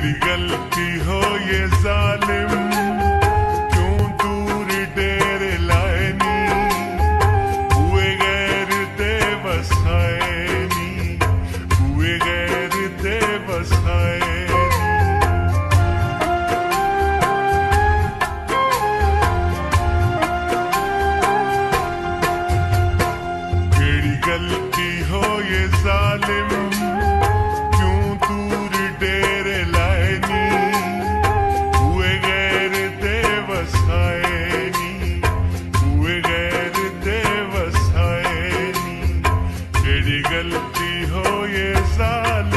मेरी गलती हो ये जालिम, क्यों दूर डेरे लाए नी, हुए गैर देवस आए नी, हुए गैर देवस आए। मेरी गलती हो ये जालिम, क्यों दूर डेरे लाए नी, हुए गैर देवस आए नी, हुए गैर देवस आए नी। मेरी गलती हो ये जालिम।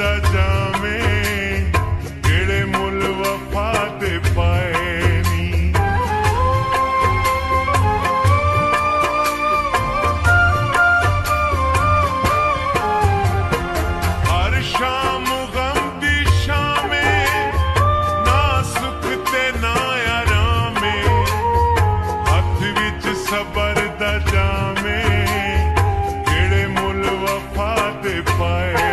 दा जामे जेड़े मुल वफा दे पाए नी, हर शाम गम दी शामे ना सुख ते ना आरामे, हथ विच सबर दा जामे जेड़े मुल वफा दे पाए।